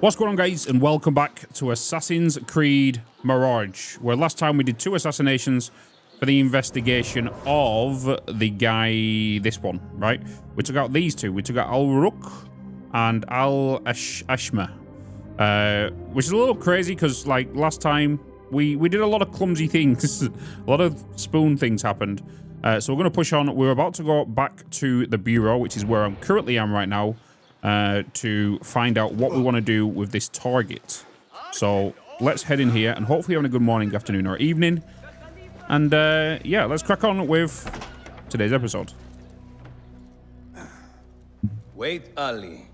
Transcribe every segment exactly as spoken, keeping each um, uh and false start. What's going on, guys, and welcome back to Assassin's Creed Mirage, where last time we did two assassinations for the investigation of the guy, this one, right? We took out these two. We took out Al-Rukh and Al-Ashma, uh, which is a little crazy because, like, last time we, we did a lot of clumsy things. A lot of spoon things happened. Uh, so we're going to push on. We're about to go back to the Bureau, which is where I'm currently am right now. Uh, to find out what we want to do with this target. So let's head in here and hopefully having a good morning, afternoon, or evening. And uh, yeah, let's crack on with today's episode. Wait, Ali.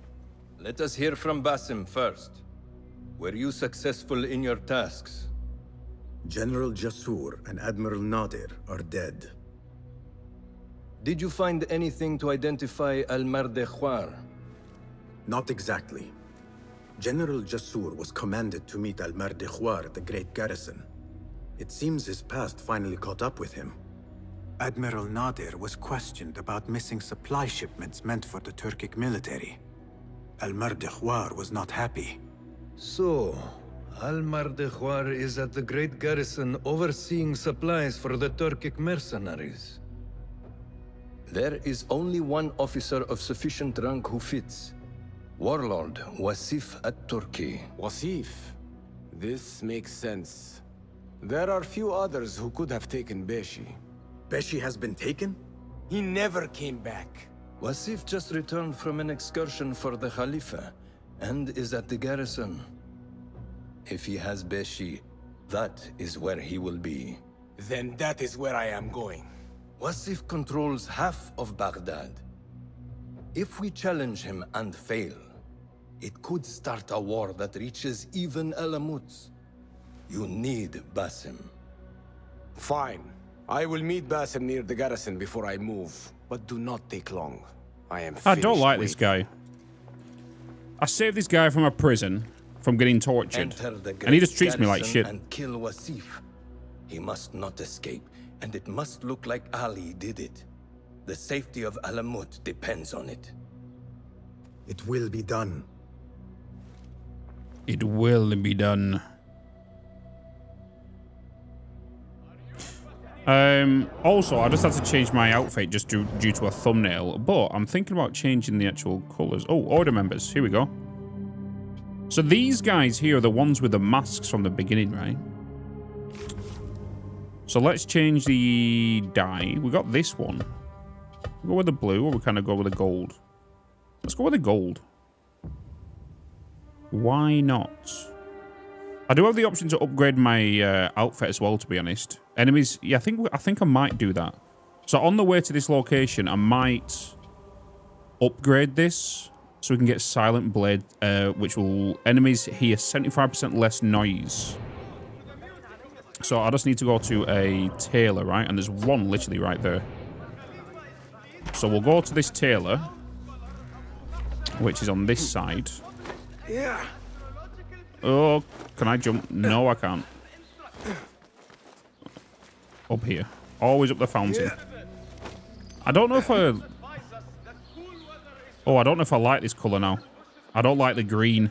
Let us hear from Basim first. Were you successful in your tasks? General Jasur and Admiral Nadir are dead. Did you find anything to identify Al-Mardekhwar? Not exactly. General Jasur was commanded to meet Al-Mardekhwar at the Great Garrison. It seems his past finally caught up with him. Admiral Nadir was questioned about missing supply shipments meant for the Turkic military. Al-Mardekhwar was not happy. So, Al-Mardekhwar is at the Great Garrison overseeing supplies for the Turkic mercenaries. There is only one officer of sufficient rank who fits. Warlord Wasif at Turkey. Wasif? This makes sense. There are few others who could have taken Beshi. Beshi has been taken? He never came back. Wasif just returned from an excursion for the Khalifa and is at the garrison. If he has Beshi, that is where he will be. Then that is where I am going. Wasif controls half of Baghdad. If we challenge him and fail, it could start a war that reaches even Alamut. You need Basim. Fine. I will meet Basim near the garrison before I move, but do not take long. I am I don't like waiting. This guy. I saved this guy from a prison, from getting tortured, and he just treats me like shit. And kill Wasif. He must not escape, and it must look like Ali did it. The safety of Alamut depends on it. It will be done. It will be done. Um, also, I just had to change my outfit just due, due to a thumbnail, but I'm thinking about changing the actual colors. Oh, order members. Here we go. So these guys here are the ones with the masks from the beginning, right? So let's change the dye. We got this one. Go with the blue, or we kind of go with the gold. Let's go with the gold. Why not? I do have the option to upgrade my uh, outfit as well, to be honest. Enemies, yeah, I think I think I might do that. So on the way to this location, I might upgrade this so we can get Silent Blade, uh, which will enemies hear seventy-five percent less noise. So I just need to go to a tailor, right? And there's one literally right there. So we'll go to this tailor, which is on this side. Yeah. Oh, can I jump? No, I can't. Up here. Always up the fountain. I don't know if I... Oh, I don't know if I like this colour now. I don't like the green.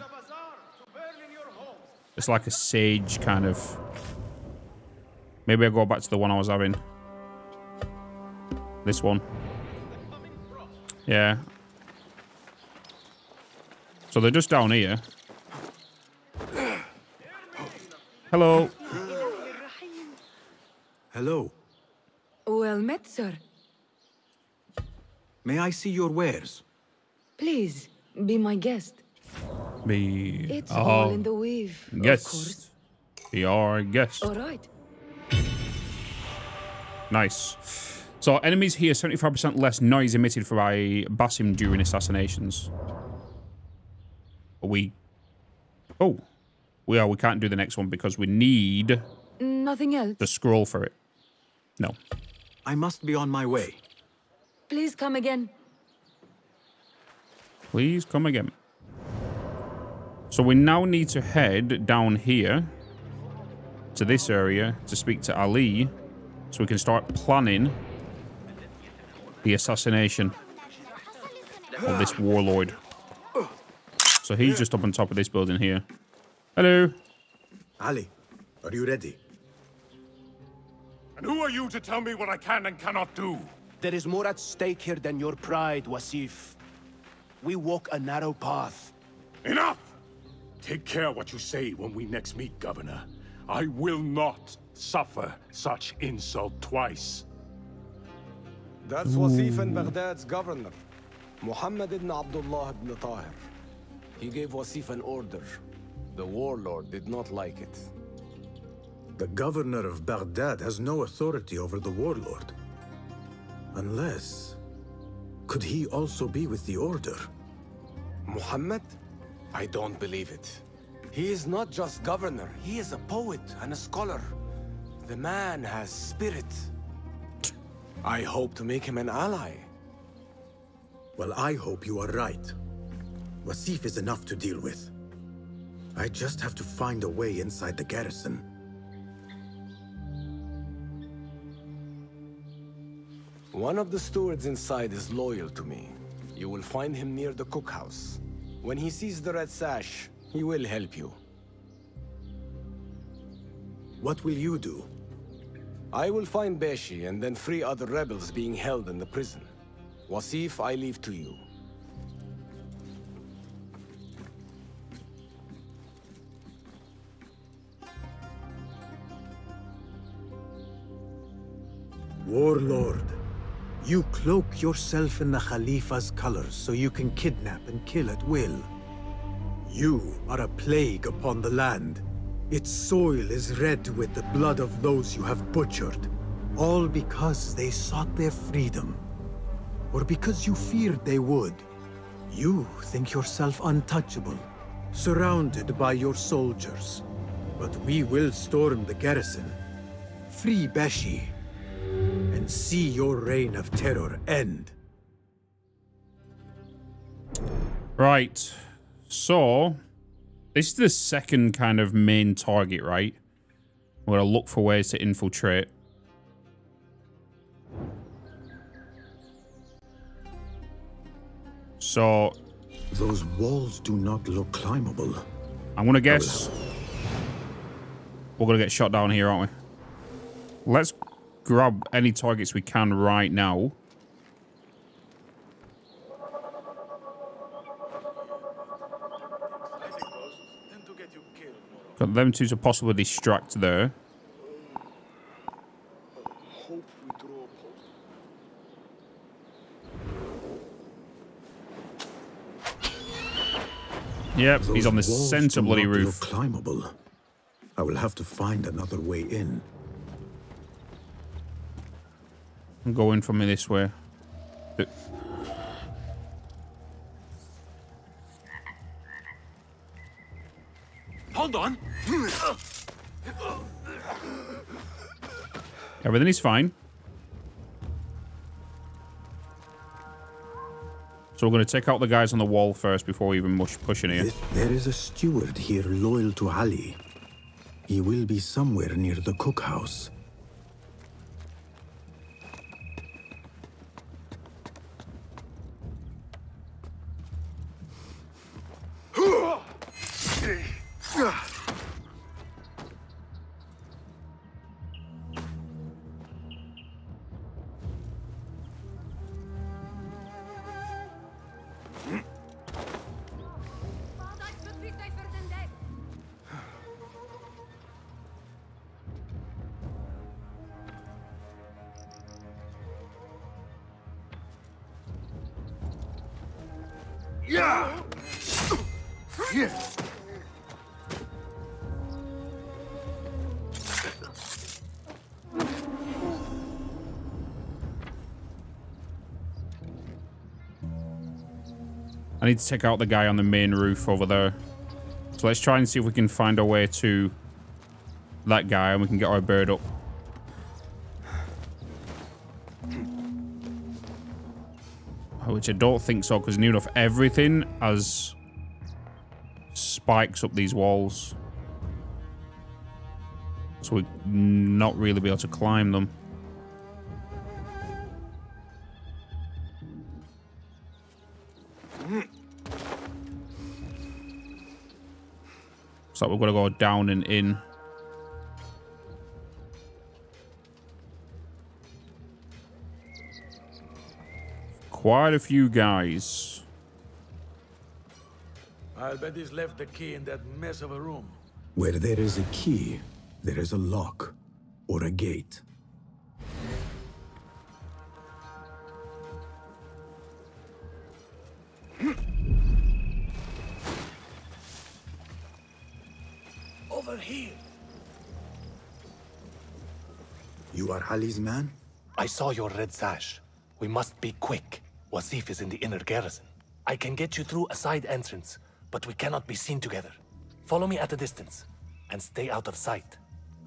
It's like a sage, kind of. Maybe I'll go back to the one I was having. This one. Yeah. So they're just down here. Hello. Hello. Well met, sir. May I see your wares? Please, be my guest. Be... It's oh. all in the weave, guest. Of course. Be our guest. All right. Nice. So enemies hear seventy-five percent less noise emitted by Basim during assassinations. Are we... Oh. We are. We can't do the next one because we need... Nothing else. ...the scroll for it. No. I must be on my way. Please come again. Please come again. So we now need to head down here to this area to speak to Ali so we can start planning... the assassination of this warlord. So he's just up on top of this building here. Hello. Ali, are you ready? And who are you to tell me what I can and cannot do? There is more at stake here than your pride, Wasif. We walk a narrow path. Enough! Take care what you say when we next meet, Governor. I will not suffer such insult twice. That's Wasif and Baghdad's governor, Muhammad ibn Abdullah ibn Tahir. He gave Wasif an order. The warlord did not like it. The governor of Baghdad has no authority over the warlord. Unless... could he also be with the order? Muhammad? I don't believe it. He is not just governor, he is a poet and a scholar. The man has spirit. I hope to make him an ally. Well, I hope you are right. Wasif is enough to deal with. I just have to find a way inside the garrison. One of the stewards inside is loyal to me. You will find him near the cookhouse. When he sees the red sash, he will help you. What will you do? I will find Beshi and then free other rebels being held in the prison. Wasif, I leave to you. Warlord, you cloak yourself in the Khalifa's colors so you can kidnap and kill at will. You are a plague upon the land. Its soil is red with the blood of those you have butchered, all because they sought their freedom, or because you feared they would. You think yourself untouchable, surrounded by your soldiers. But we will storm the garrison, free Beshi, and see your reign of terror end. Right. So... this is the second kind of main target, right? We're going to look for ways to infiltrate. So... those walls do not look climbable. I'm going to guess... we're going to get shot down here, aren't we? Let's grab any targets we can right now. Got them two to possibly distract there. Yep, those he's on the center bloody roof. Climbable. I will have to find another way in. I'm going from me this way. Oops. Hold on. Everything is fine. So we're going to take out the guys on the wall first before we even mush push in here. There is a steward here loyal to Ali. He will be somewhere near the cookhouse. I need to take out the guy on the main roof over there. So let's try and see if we can find our way to that guy and we can get our bird up. Which I don't think so, because near enough everything has spikes up these walls. So we'd not really be able to climb them. So we've got to go down and in. Quite a few guys. I'll bet he's left the key in that mess of a room. Where there is a key, there is a lock or a gate. Over here. You are Ali's man? I saw your red sash. We must be quick. Wasif is in the inner garrison. I can get you through a side entrance, but we cannot be seen together. Follow me at a distance, and stay out of sight.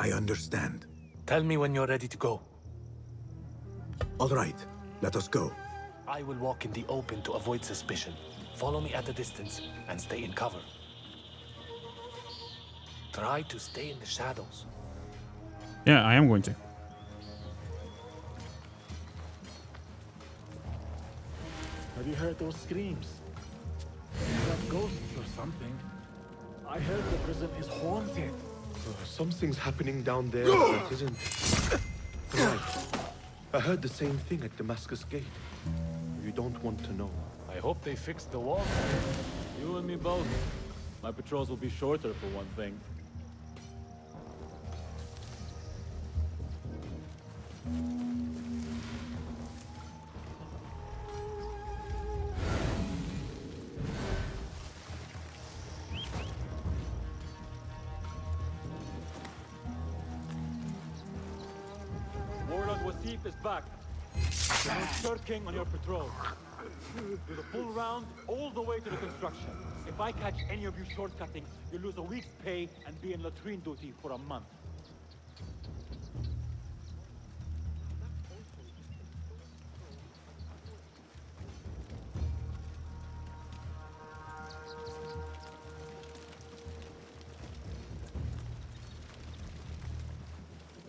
I understand. Tell me when you're ready to go. All right, let us go. I will walk in the open to avoid suspicion. Follow me at a distance, and stay in cover. Try to stay in the shadows. Yeah, I am going to. Have you heard those screams? Is that ghosts or something? I heard the prison is haunted. Uh, something's happening down there that isn't. Right. I heard the same thing at Damascus Gate. You don't want to know. I hope they fixed the wall. You and me both. My patrols will be shorter for one thing. Warlord Wasif is back. Third king on your patrol. Do the full round all the way to the construction. If I catch any of you shortcutting, you'll lose a week's pay and be in latrine duty for a month.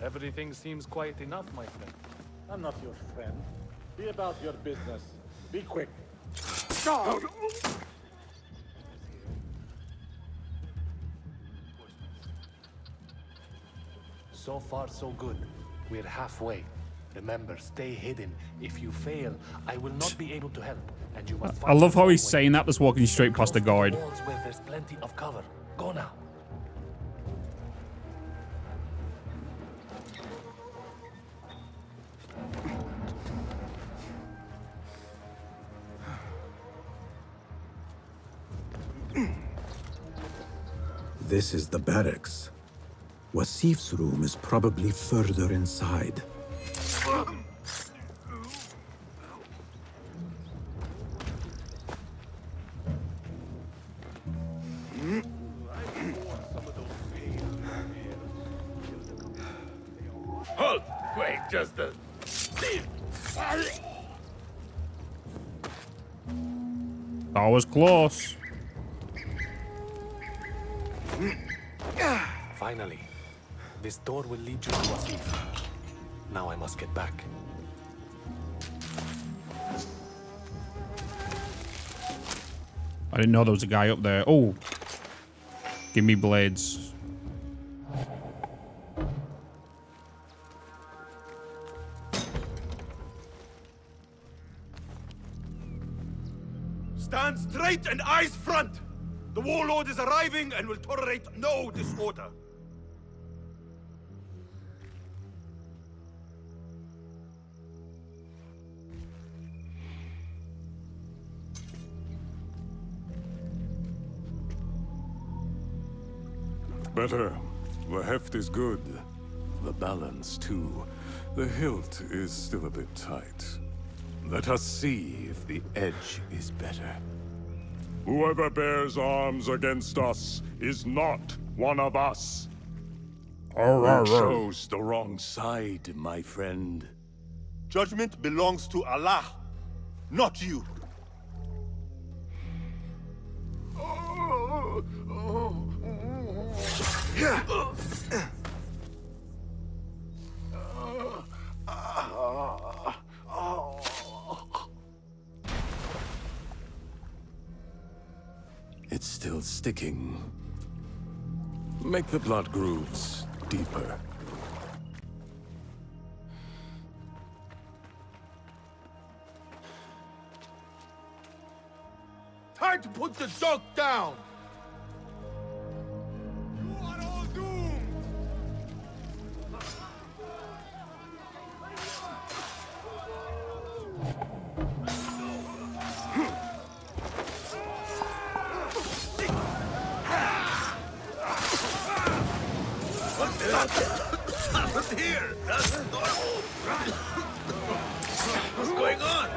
Everything seems quiet enough, my friend. I'm not your friend. Be about your business. Be quick. Stop! So far, so good. We're halfway. Remember, stay hidden. If you fail, I will not be able to help. And you must. I love how he's saying that, just walking straight past the guard. Where there's plenty of cover. Go now. This is the barracks. Wasif's room is probably further inside. Halt! Wait, just a... That was close. Finally, this door will lead you to Wasif. Now I must get back. I didn't know there was a guy up there. Oh, give me blades. Stand straight and eyes front. The warlord is arriving and will tolerate no disorder. Better. The heft is good. The balance, too. The hilt is still a bit tight. Let us see if the edge is better. Whoever bears arms against us is not one of us. You chose the wrong side, my friend. Judgment belongs to Allah, not you. It's still sticking. Make the blood grooves deeper. Time to put the dog down! You are all doomed! What happened here? That's normal! What's going on?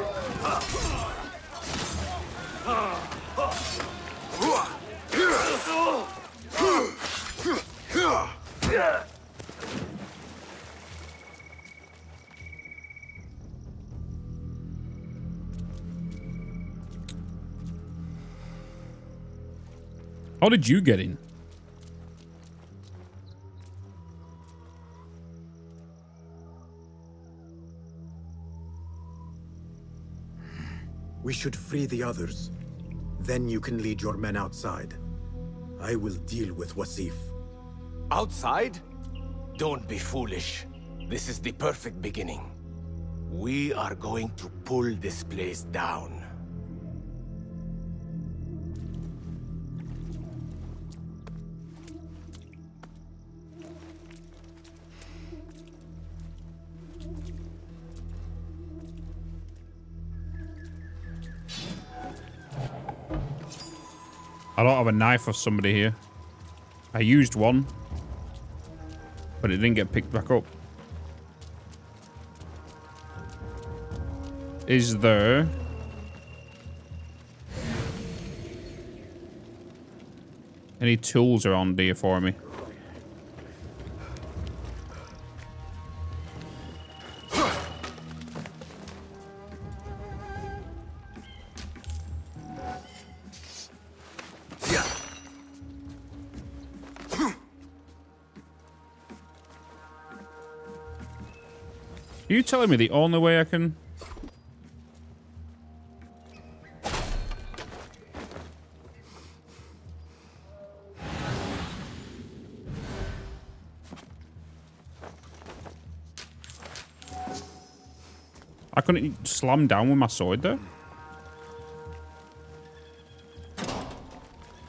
How did you get in? We should free the others. Then you can lead your men outside. I will deal with Wasif. Outside? Don't be foolish. This is the perfect beginning. We are going to pull this place down. I don't have a knife of somebody here. I used one, but it didn't get picked back up. Is there... any tools around here for me? Are you telling me the only way I can... I couldn't slam down with my sword there?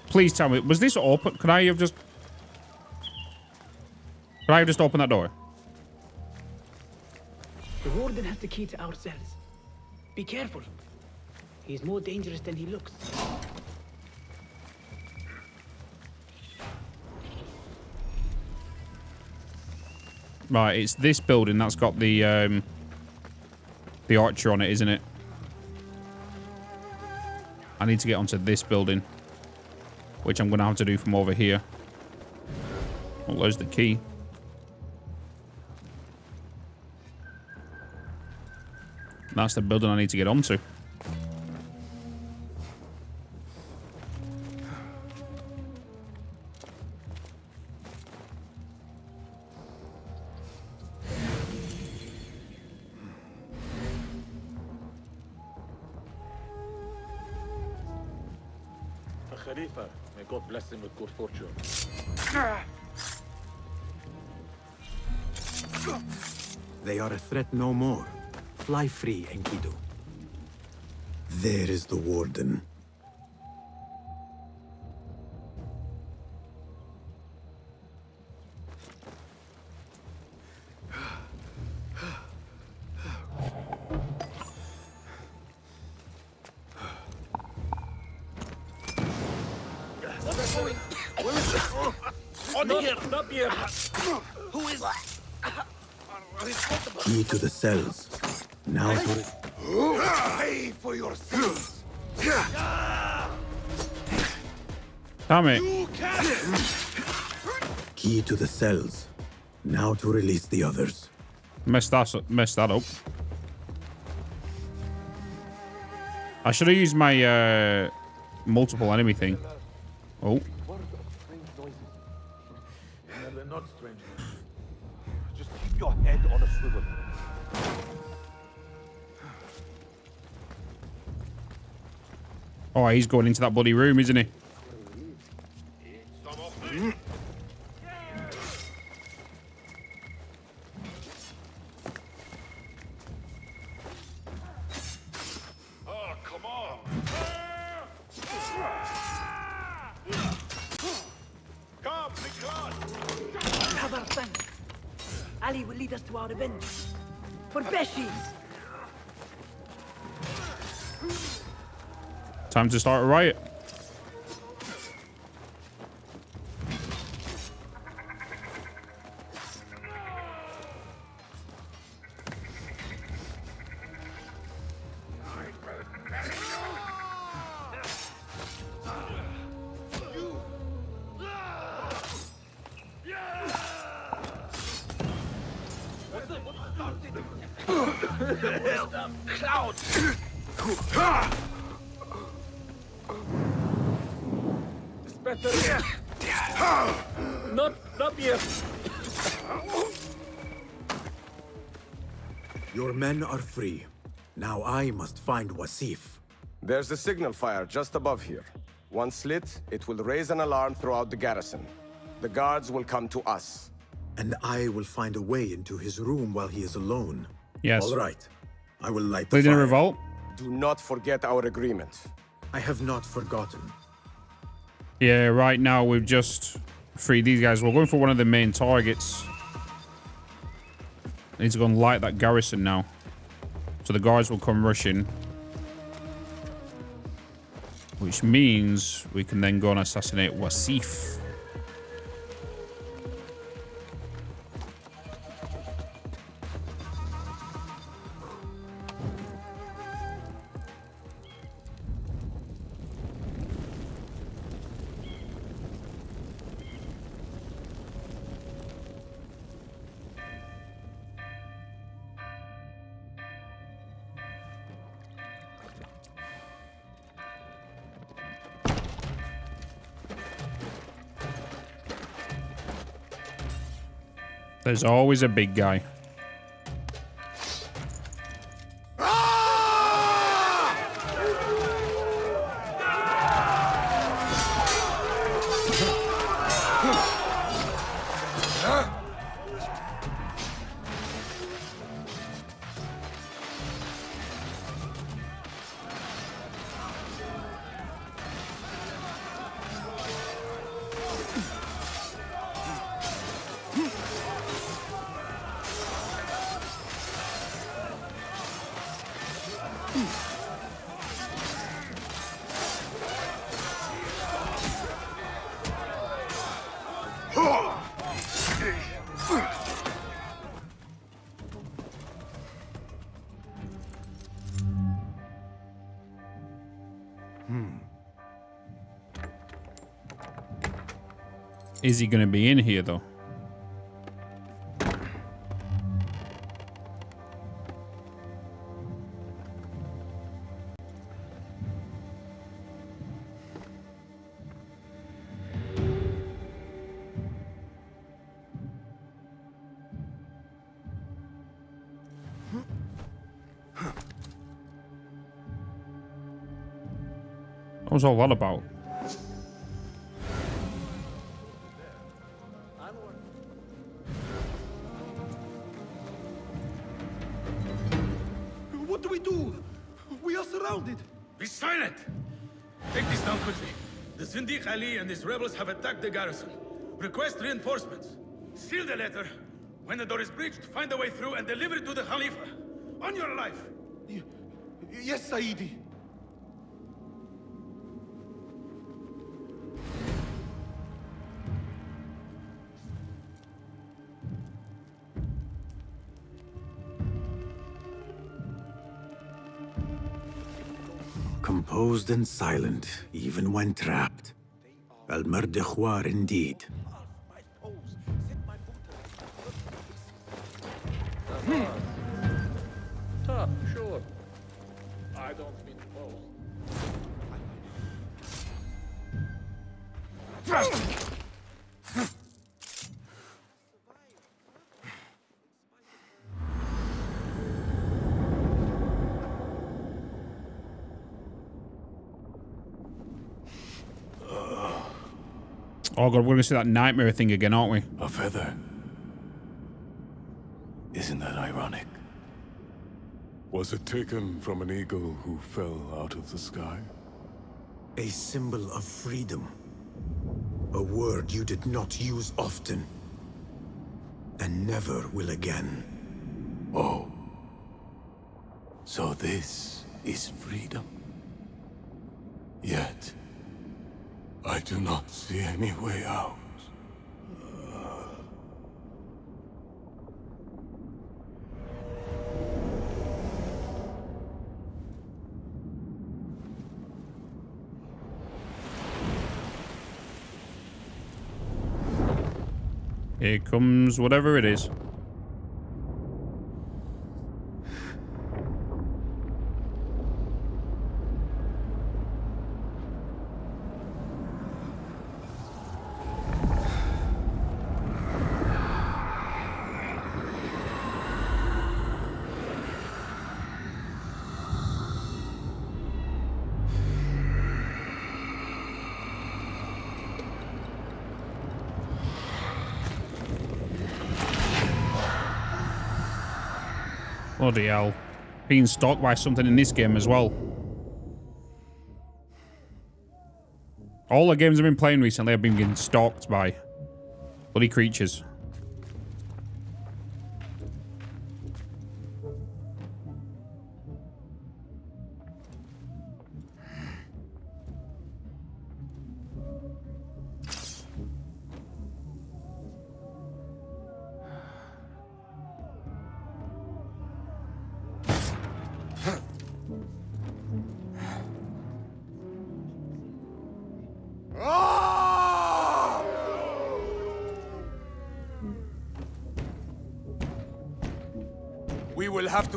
Please tell me, was this open? Could I have just... Could I have just opened that door? Warden has the key to our cells. Be careful. He's more dangerous than he looks. Right, it's this building that's got the um, the archer on it, isn't it? I need to get onto this building, which I'm going to have to do from over here. Well, there's the key. That's the building I need to get onto. Khalifa, may God bless him with good fortune. They are a threat no more. Fly free, Enkidu. There is the warden. Key to the cells. Now for it. Pay for your sins. Damn it. Key to the cells. Now to release the others. Messed that, messed that up. I should have used my uh, multiple enemy thing. Oh. They're not strange. Just keep your head on a swivel. Oh, he's going into that bloody room, isn't he? Ali will lead us to our revenge. For Beshi! Time to start a riot. Are free. Now I must find Wasif. There's a signal fire just above here. Once lit, it will raise an alarm throughout the garrison. The guards will come to us. And I will find a way into his room while he is alone. Yes. All right. I will light the fire. They didn't revolt? Do not forget our agreement. I have not forgotten. Yeah, right now we've just freed these guys. We're going for one of the main targets. I need to go and light that garrison now. So the guards will come rushing, which means we can then go and assassinate Wasif. There's always a big guy. Is he going to be in here, though? What was all that about? Rebels have attacked the garrison. Request reinforcements. Seal the letter. When the door is breached, find a way through and deliver it to the Khalifa. On your life. Y yes, Saidi. Composed and silent, even when trapped. Al-Mardekhwar indeed. Tough, sure. I don't mean to. Oh god, we're gonna see that nightmare thing again, aren't we? A feather. Isn't that ironic? Was it taken from an eagle who fell out of the sky? A symbol of freedom. A word you did not use often. and never will again. Oh. So this is freedom. Yet, I do not see any way out. Here comes whatever it is. Bloody hell. Being stalked by something in this game as well. All the games I've been playing recently, I've been getting stalked by bloody creatures.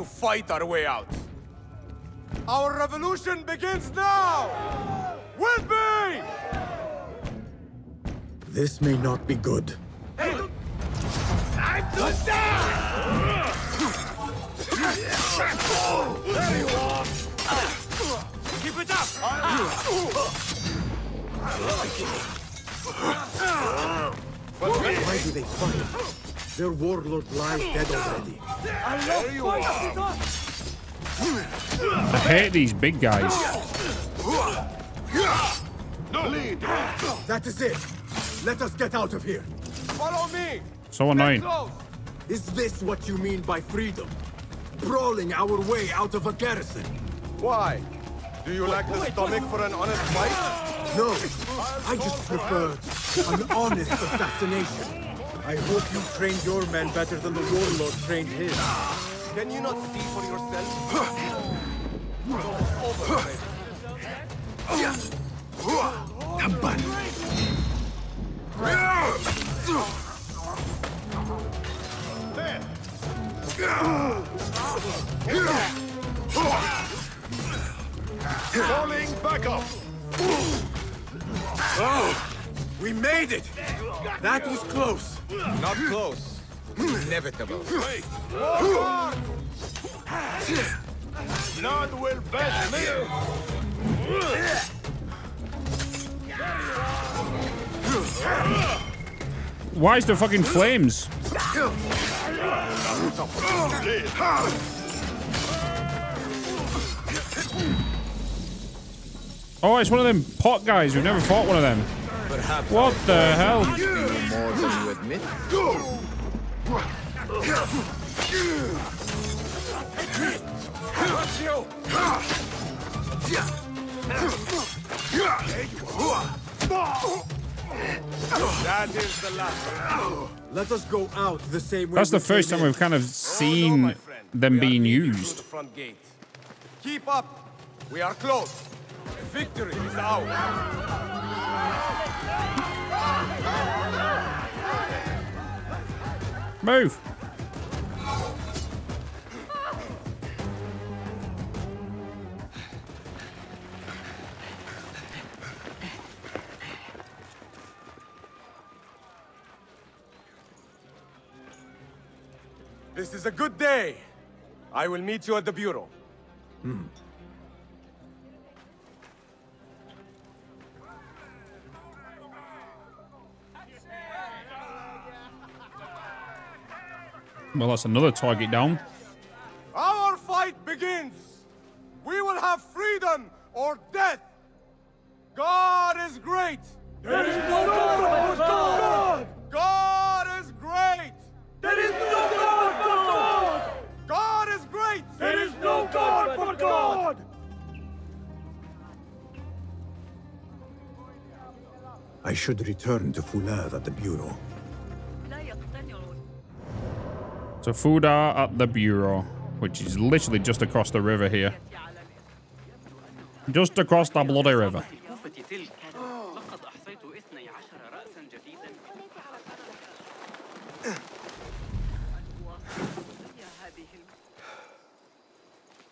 Fight our way out. Our revolution begins now! With me! This may not be good. Hey. I'm too down! There you are! Keep it up! I like it. But why do they fight? Their warlord lies dead already. I love you. I hate these big guys. No. That is it. Let us get out of here. Follow me. So annoying. Is this what you mean by freedom? Brawling our way out of a garrison. Why? Do you lack the stomach for an honest fight? No. I just prefer an honest assassination. I hope you trained your men better than the warlord trained his. Can you not see for yourself? Falling back up! Oh! We made it! That was close. Not close. Inevitable. Wait! Blood will best live! Why is there fucking flames? Oh, it's one of them pot guys. We've never fought one of them. Perhaps what the hell? More than you admit. That is the last. Let us go out the same way. That's the first time we've kind of seen them being used. Keep up. We are close. Victory is ours. Move. This is a good day. I will meet you at the bureau. Hmm. Well, that's another target down. Our fight begins. We will have freedom or death. God is great. There is no God but God. God is great. There I should return to Fulad at the Bureau. So Fulad at the Bureau, which is literally just across the river here. Just across the bloody river.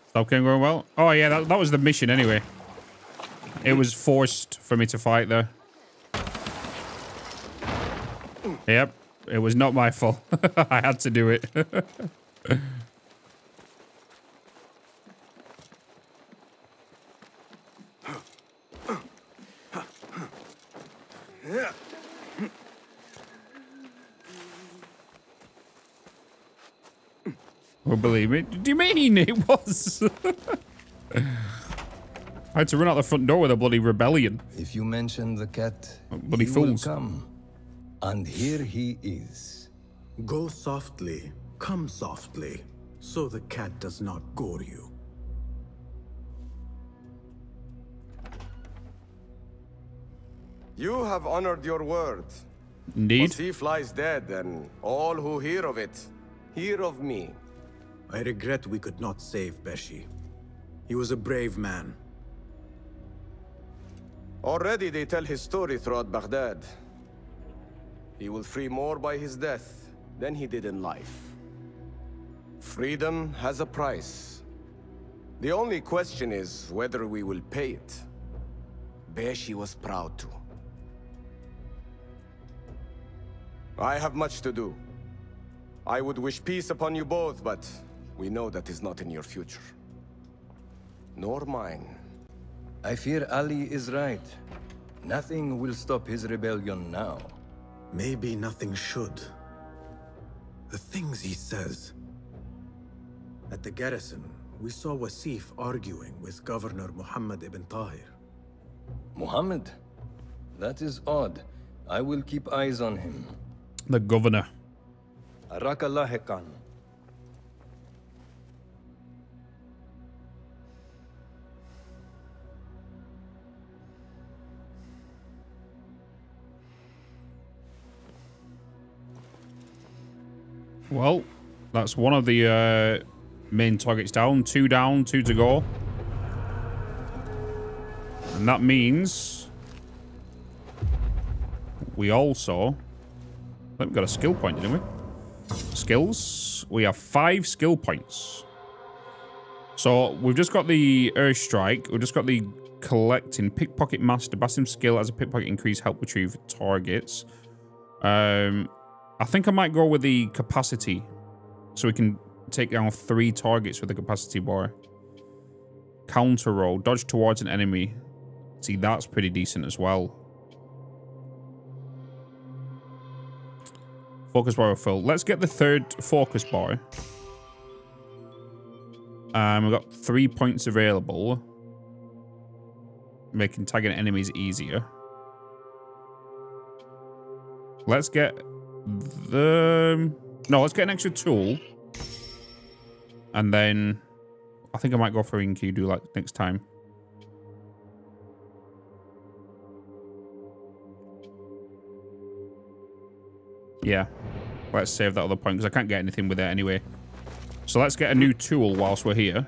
Stuff came going well. Oh yeah, that, that was the mission anyway. It was forced for me to fight there. Yep, it was not my fault. I had to do it. Well, believe me. Do you mean it was? I had to run out the front door with a bloody rebellion. If you mention the cat, bloody he fools. Will come. And here he is. Go softly, come softly, so the cat does not gore you. You have honored your word. Indeed. Wasif lies dead, and all who hear of it, hear of me. I regret we could not save Beshi. He was a brave man. Already they tell his story throughout Baghdad. He will free more by his death than he did in life. Freedom has a price. The only question is whether we will pay it. Beshi was proud to. I have much to do. I would wish peace upon you both, but we know that is not in your future. Nor mine. I fear Ali is right. Nothing will stop his rebellion now. Maybe nothing should. The things he says. At the garrison, we saw Wasif arguing with Governor Muhammad ibn Tahir. Muhammad? That is odd. I will keep eyes on him. The governor. Araka lahiqan. Well, that's one of the uh, main targets down. Two down, two to go. And that means we also... I think we got a skill point, didn't we? Skills. We have five skill points. So we've just got the airstrike. We've just got the collecting. Pickpocket master. Basim skill as a pickpocket increase help retrieve targets. Um... I think I might go with the capacity, so we can take down three targets with the capacity bar. Counter roll, dodge towards an enemy. See, that's pretty decent as well. Focus bar full. Let's get the third focus bar. Um, we've got three points available, making tagging enemies easier. Let's get. The no, let's get an extra tool, and then I think I might go for Enkidu like next time. Yeah, let's save that other point because I can't get anything with it anyway. So let's get a new tool whilst we're here.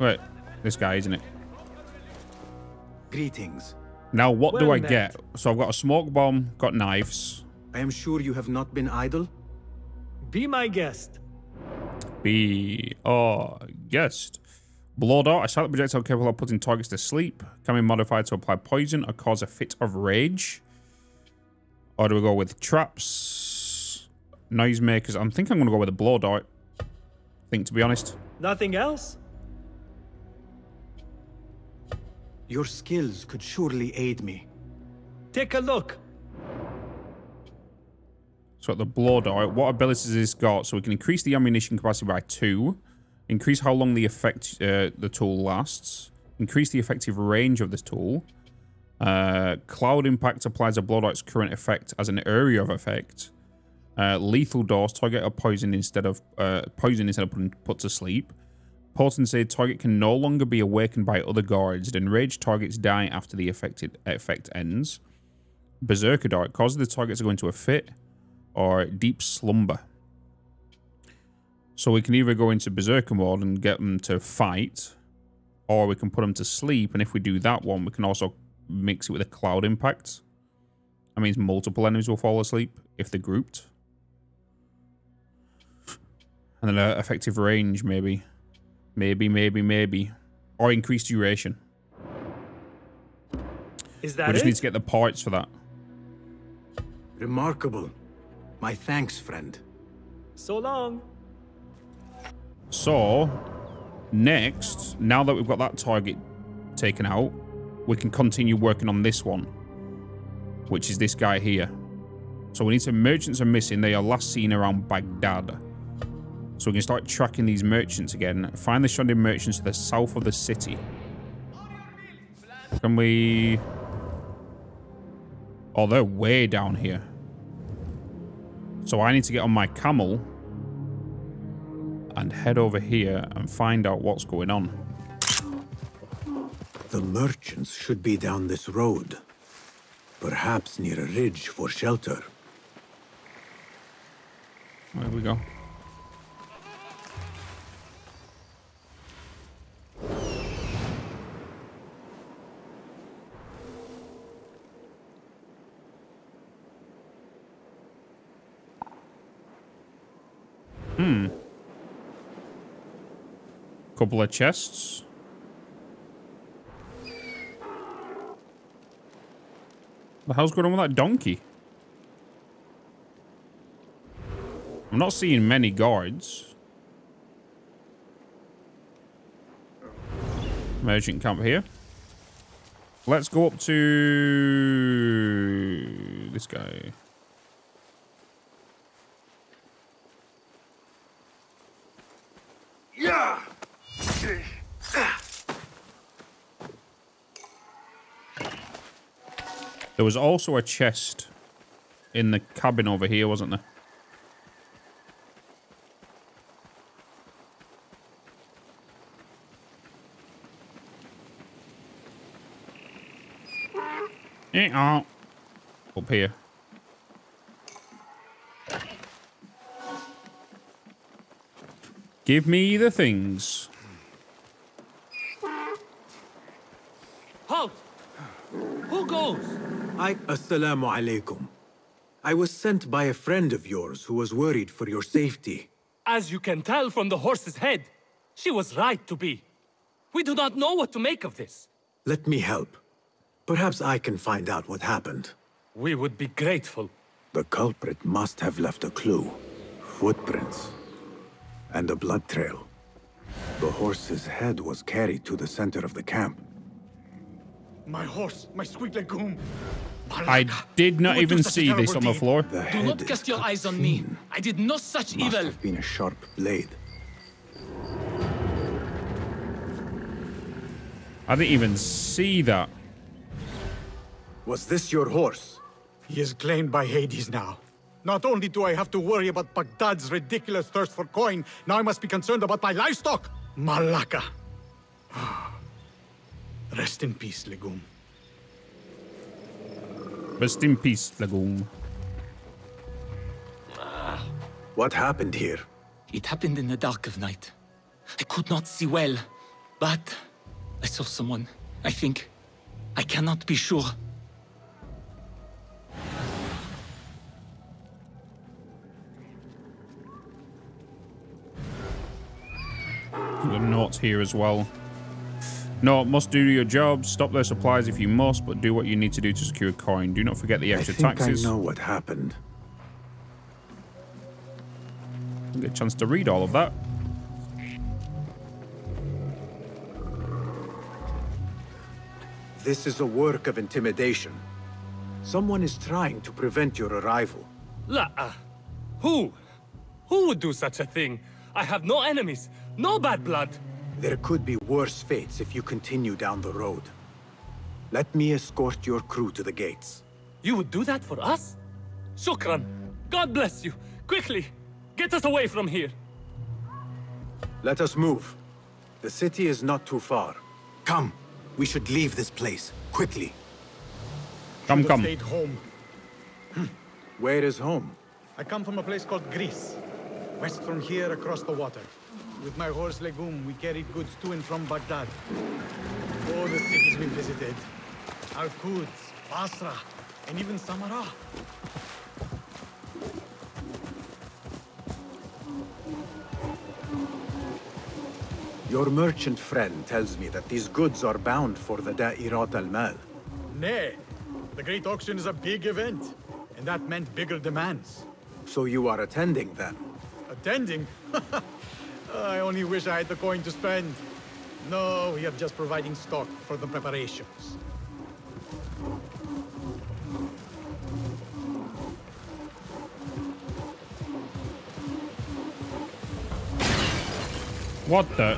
Wait, this guy, isn't it? Greetings. Now, what well do I met. Get? So I've got a smoke bomb, got knives. I am sure you have not been idle. Be my guest. Be our guest. Blow dart, a silent projectile capable of putting targets to sleep. Can be modified to apply poison or cause a fit of rage. Or do we go with traps? Noisemakers. I think I'm going to go with a blow dart. I think, to be honest. Nothing else? Your skills could surely aid me. Take a look. So at the blow dart, what abilities has this got? So we can increase the ammunition capacity by two. Increase how long the effect uh, the tool lasts. Increase the effective range of this tool. Uh, cloud impact applies a blow dart's current effect as an area of effect. Uh, lethal dose target a poison instead of uh, poison instead of put to sleep. Portents say target can no longer be awakened by other guards. Enraged targets die after the affected effect ends. Berserker dart causes the target to go into a fit or deep slumber. So we can either go into berserker mode and get them to fight, or we can put them to sleep. And if we do that one, we can also mix it with a cloud impact. That means multiple enemies will fall asleep if they're grouped. And then uh, effective range, maybe. Maybe, maybe, maybe. Or increased duration. Is that it? We just need to get the parts for that. Remarkable. My thanks, friend. So long. So, next, now that we've got that target taken out, we can continue working on this one, which is this guy here. So we need some merchants are missing. They are last seen around Baghdad. So we can start tracking these merchants again. Find the stranded merchants to the south of the city. Can we... Oh, they're way down here. So I need to get on my camel and head over here and find out what's going on. The merchants should be down this road. Perhaps near a ridge for shelter. There we go. Hmm. Couple of chests. The hell's going on with that donkey? I'm not seeing many guards. Merchant camp here. Let's go up to this guy. Yeah. There was also a chest in the cabin over here, wasn't there? Up here. Give me the things. Halt! Who goes? I... Assalamu alaikum. I was sent by a friend of yours who was worried for your safety. As you can tell from the horse's head, she was right to be. We do not know what to make of this. Let me help. Perhaps I can find out what happened. We would be grateful. The culprit must have left a clue. Footprints. And a blood trail. The horse's head was carried to the center of the camp. My horse, my sweet legume. I did not even see this on the floor. The Do not cast your eyes on me. I did not such evil. Must have been a sharp blade. I didn't even see that. Was this your horse? He is claimed by Hades now. Not only do I have to worry about Baghdad's ridiculous thirst for coin, now I must be concerned about my livestock! Malaka. Rest in peace, legume. Rest in peace, legume. What happened here? It happened in the dark of night. I could not see well, but I saw someone, I think. I cannot be sure. The notes here as well. No, must do your job. Stop their supplies if you must, but do what you need to do to secure a coin. Do not forget the extra I think taxes. I know what happened. Didn't get a chance to read all of that. This is a work of intimidation. Someone is trying to prevent your arrival. La-uh. Who? Who would do such a thing? I have no enemies. No bad blood. There could be worse fates if you continue down the road. Let me escort your crew to the gates. You would do that for us? Shukran. God bless you. Quickly, get us away from here. Let us move. The city is not too far. Come. We should leave this place. Quickly. Come, come. Stayed home. Hm. Where is home? I come from a place called Greece. West from here, across the water. With my horse Legume, we carried goods to and from Baghdad. All the cities we visited. Al-Quds, Basra, and even Samarra. Your merchant friend tells me that these goods are bound for the Da'irat al-Mal. Nay, the Great Auction is a big event, and that meant bigger demands. So you are attending then? Attending? I only wish I had the coin to spend. No, we are just providing stock for the preparations. What the?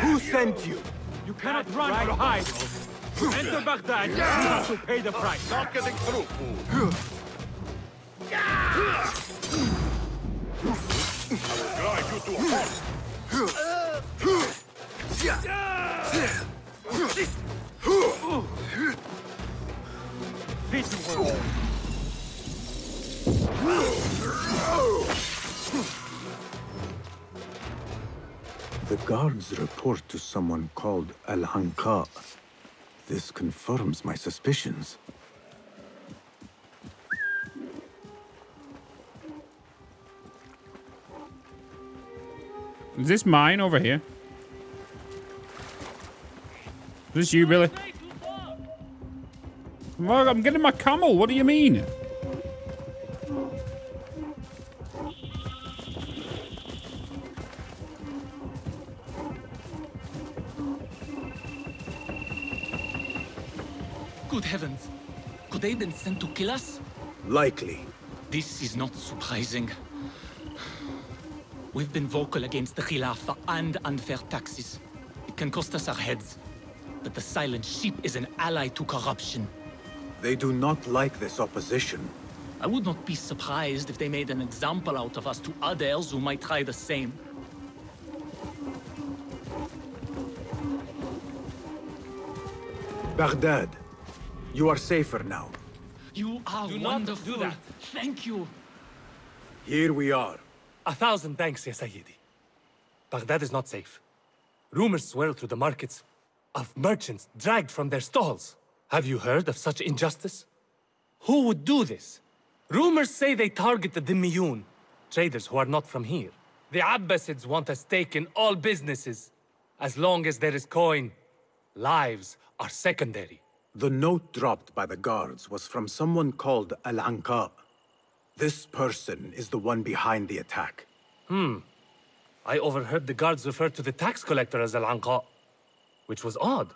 Who sent you? You cannot run right. or hide. Enter Baghdad. You have to pay the price. Not getting through. I will drive you to a halt. The guards report to someone called Al-Hankar. This confirms my suspicions. Is this mine over here? Is this you, Billy? Well, I'm getting my camel. What do you mean? Good heavens. Could they have been sent to kill us? Likely. This is not surprising. We've been vocal against the Khilafah and unfair taxes. It can cost us our heads. But the Silent Sheep is an ally to corruption. They do not like this opposition. I would not be surprised if they made an example out of us to others who might try the same. Baghdad, you are safer now. You are do wonderful. Not do that. Thank you. Here we are. A thousand thanks, Ya Sayyidi. Baghdad is not safe. Rumors swirl through the markets of merchants dragged from their stalls. Have you heard of such injustice? Who would do this? Rumors say they target the Dhimmiyoun, traders who are not from here. The Abbasids want a stake in all businesses. As long as there is coin, lives are secondary. The note dropped by the guards was from someone called Al-Ankab. This person is the one behind the attack. Hmm. I overheard the guards refer to the tax collector as Al-Anqa, which was odd.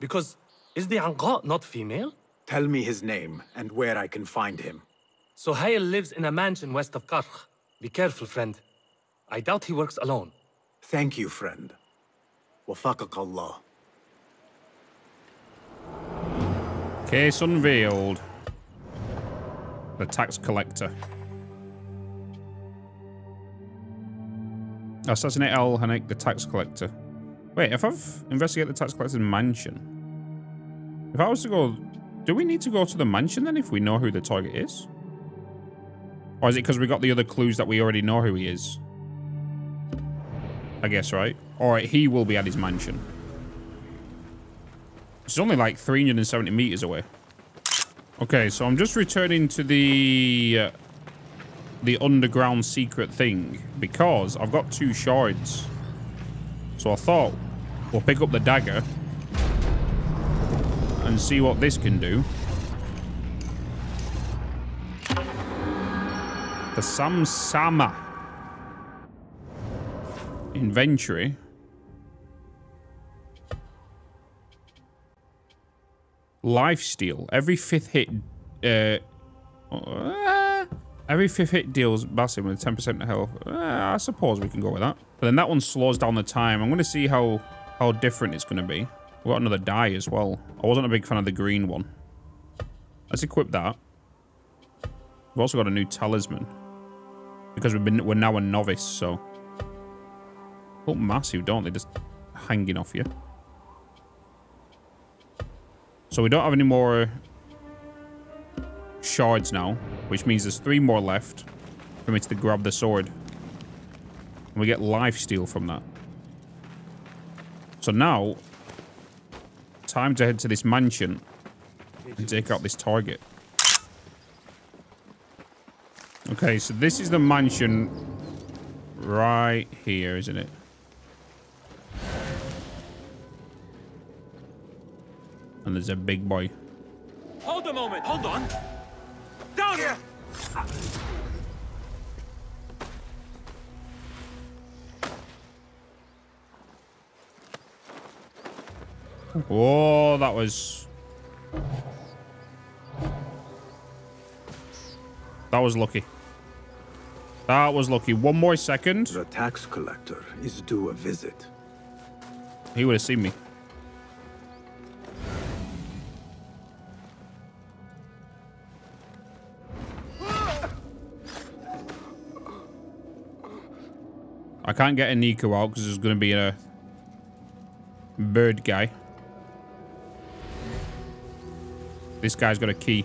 Because is the Anqa not female? Tell me his name and where I can find him. Sohail lives in a mansion west of Karkh. Be careful, friend. I doubt he works alone. Thank you, friend. Wafaqak Allah. Case unveiled. The tax collector. Assassinate Al-Hanik, the tax collector. Wait, if I've investigated the tax collector's mansion. If I was to go... Do we need to go to the mansion then if we know who the target is? Or is it because we got the other clues that we already know who he is? I guess, right? Or he will be at his mansion. It's only like three hundred seventy meters away. Okay, so I'm just returning to the uh, the underground secret thing because I've got two shards. So I thought we'll pick up the dagger and see what this can do. The Samsama inventory. Lifesteal. Every fifth hit... Uh, uh, every fifth hit deals Basim with ten percent health. Uh, I suppose we can go with that. But then that one slows down the time. I'm going to see how, how different it's going to be. We've got another die as well. I wasn't a big fan of the green one. Let's equip that. We've also got a new talisman. Because we've been, we're now a novice, so... look massive, don't they? Just hanging off you. So we don't have any more shards now, which means there's three more left for me to grab the sword. And we get lifesteal from that. So now, time to head to this mansion and take out this target. Okay, so this is the mansion right here, isn't it? And there's a big boy. Hold a moment, hold on. Down here. Whoa, that was... That was lucky. That was lucky. One more second. The tax collector is due a visit. He would have seen me. I can't get a Nico out because there's going to be a bird guy. This guy's got a key.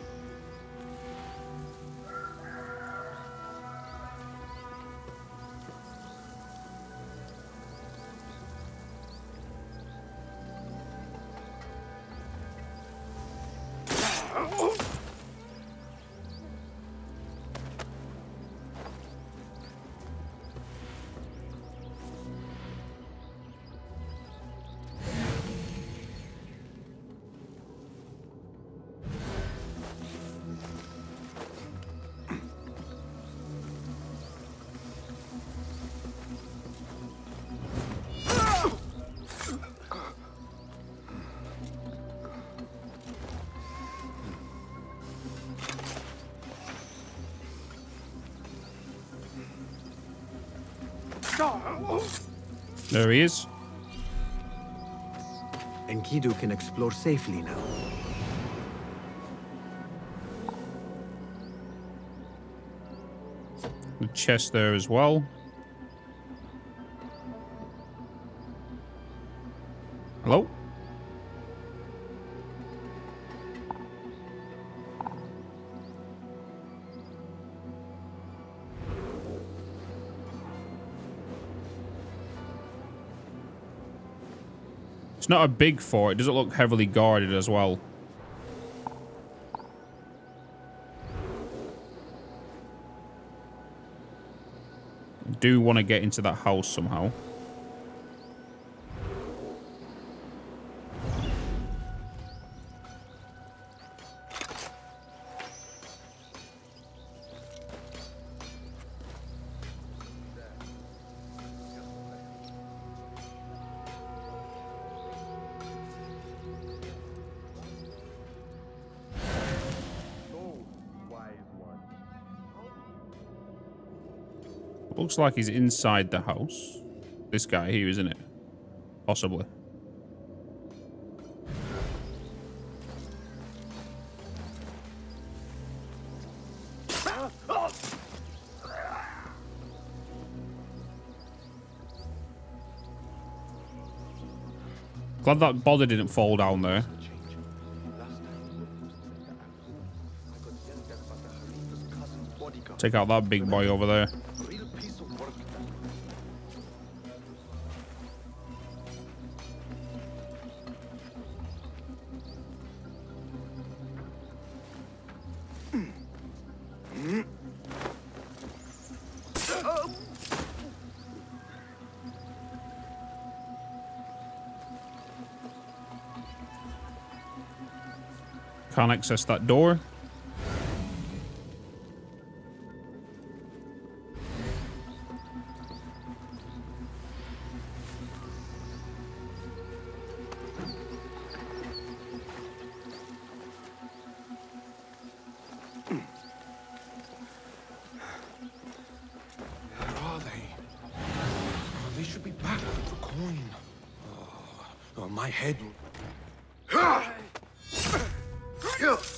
There he is. Enkidu can explore safely now. The chest there as well. Hello? It's not a big fort. It doesn't look heavily guarded as well. I do want to get into that house somehow. Looks like he's inside the house. This guy here, isn't it? Possibly. Glad that body didn't fall down there. Take out that big boy over there. Can't access that door.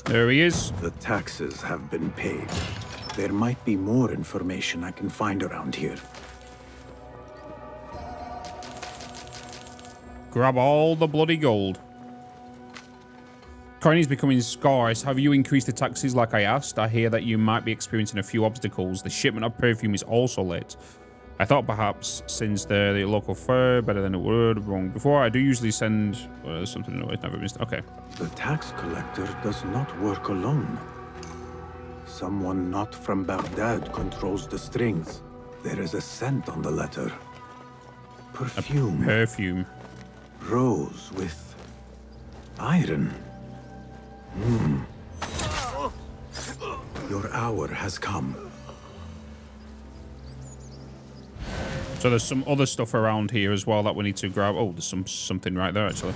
There he is. The taxes have been paid. There might be more information I can find around here. Grab all the bloody gold. Coinage becoming scarce. Have you increased the taxes like I asked? I hear that you might be experiencing a few obstacles. The shipment of perfume is also late. I thought perhaps since the, the local fur, better than it would. Wrong. Before, I do usually send uh, something. No, it's never missed. Okay. The tax collector does not work alone. Someone not from Baghdad controls the strings. There is a scent on the letter. Perfume. A perfume. Rose with iron. Hmm. Your hour has come. So there's some other stuff around here as well that we need to grab. Oh, there's some something right there actually.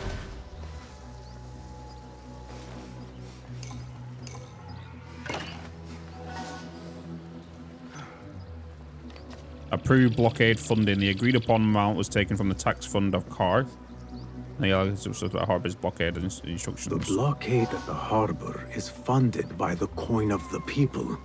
Approved blockade funding. The agreed upon amount was taken from the tax fund of Karkh. Yeah, the harbor's blockade instructions. The blockade at the harbor is funded by the coin of the people.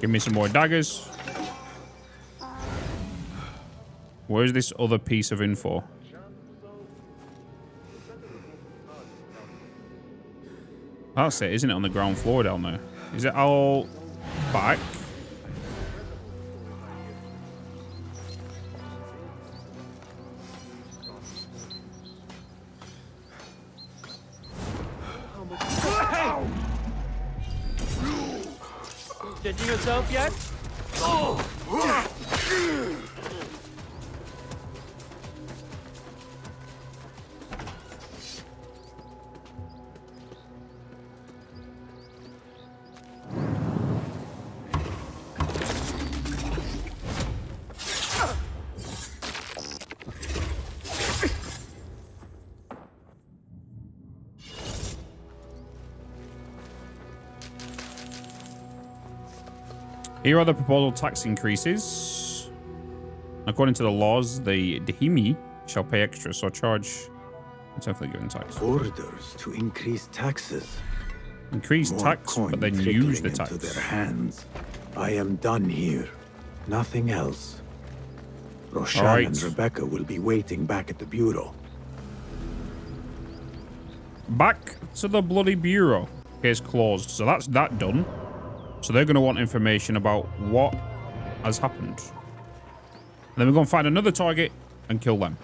Give me some more daggers. Where's this other piece of info? That's it, isn't it? On the ground floor down there. Is it all back? Judging yourself yet? Oh. Here are the proposal tax increases. According to the laws, the Dhimmi shall pay extra, so charge definitely given tax. Orders to increase taxes. Increase More tax, but then use the tax. Their hands. I am done here. Nothing else. Roshan right. and Rebecca will be waiting back at the bureau. Back to the bloody bureau. Case closed. So that's that done. So they're going to want information about what has happened. And then we're going to find another target and kill them.